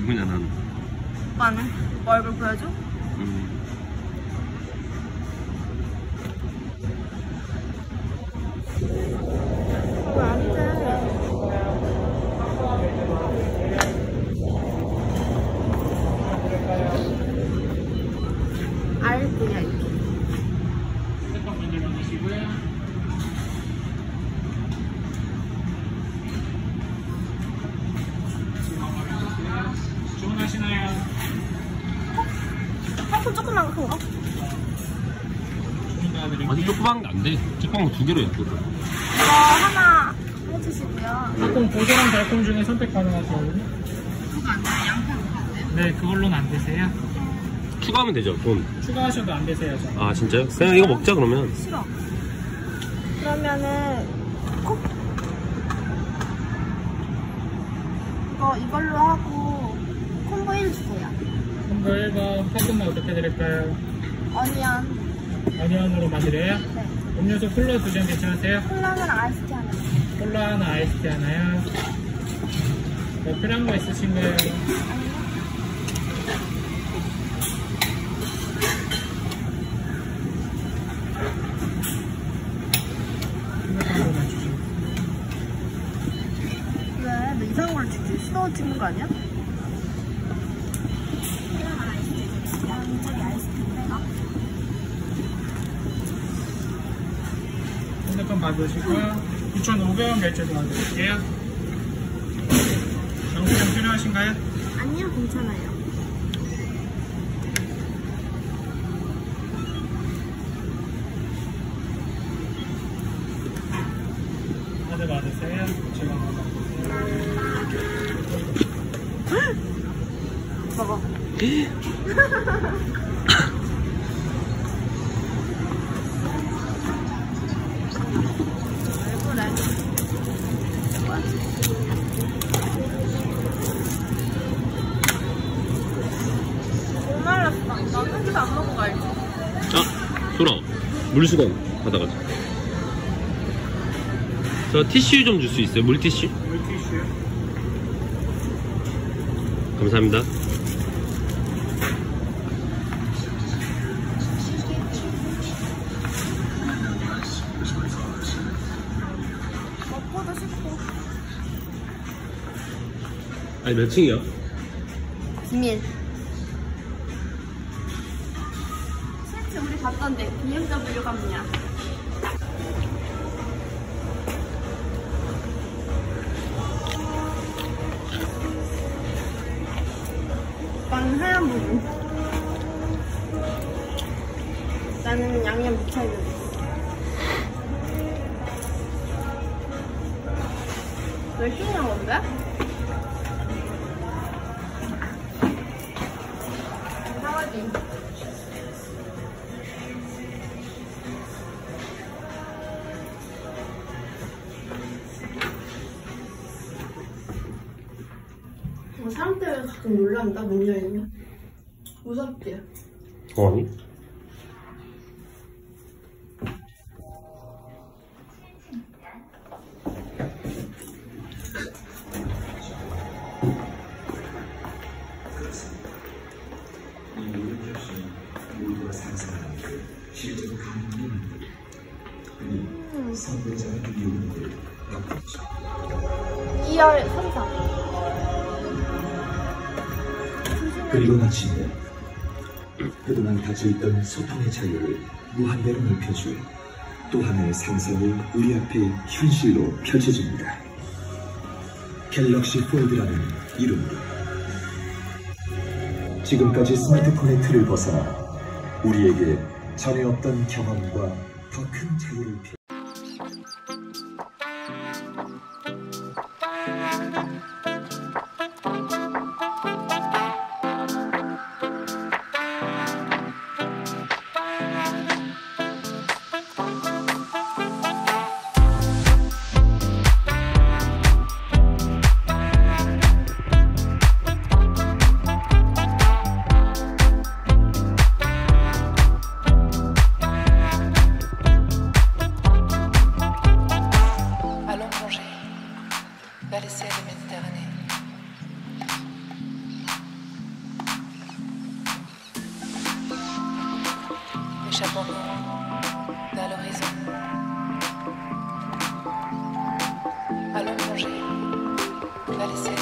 누구냐 나는? 오빠는? 얼굴 보여줘? 응. 그거 아니잖아. 알겠냐 이렇게. 조그만 거 그거? 아니 조그만 거 안 돼. 조그만 거 두 개로 예쁘다. 이거 하나 해주시고요. 조금 고소랑 달콤 중에 선택 가능하세요? 그거 안 돼요? 양파는 안 돼요? 네, 그걸로는 안 되세요. 추가하면 되죠, 돈. 추가하셔도 안 되세요, 저. 아, 진짜요? 그냥 이거 먹자, 그러면. 싫어. 그러면은 콕! 이거 이걸로 하고 콤보 1 주세요. 콤보 1번 파금만 어떻게 드릴까요? 어니언. 어니언으로 만드려요? 네. 음료수 콜라 2잔 괜찮으세요? 콜라는 아이스티 하나요. 콜라 하나 아이스티 하나요? 뭐 필요한 거 있으신가요? 아니요. 왜? 너 이상한 걸 찍지? 수동을 찍는 거 아니야? 핸드폰 받으시고요. 9,500원 결제도 받으실게요. 영수증 필요하신가요? 아니요, 괜찮아요. 다들 받으세요. 제가 받으세요. 먹어. 돌아 물수건 받아가자. 저 티슈 좀 줄 수 있어요? 물티슈? 물티슈요? 감사합니다. 먹고도 싶고. 아니 몇 층이야? 비밀. 우리 봤던데 BMW 가면요. 빵 하얀 부분. 나는 양념 묻혀 있는 거. 왜 시원한 건데? 사와지. 사람 때문에 가끔 놀란다, 문 열면. 무섭지? 아니. 이 모든 것이 모두가 상상하는 게 실제로 가능한 일. 그니 선배자의 미움을 납득지. 2월 3일. 그리고 마침내 그동안 가져있던 소통의 자유를 무한대로 넓혀줄 또 하나의 상상이 우리 앞에 현실로 펼쳐집니다. 갤럭시 폴드라는 이름으로 지금까지 스마트폰의 틀을 벗어나 우리에게 전에 없던 경험과 더 큰 자유를 desaparecer.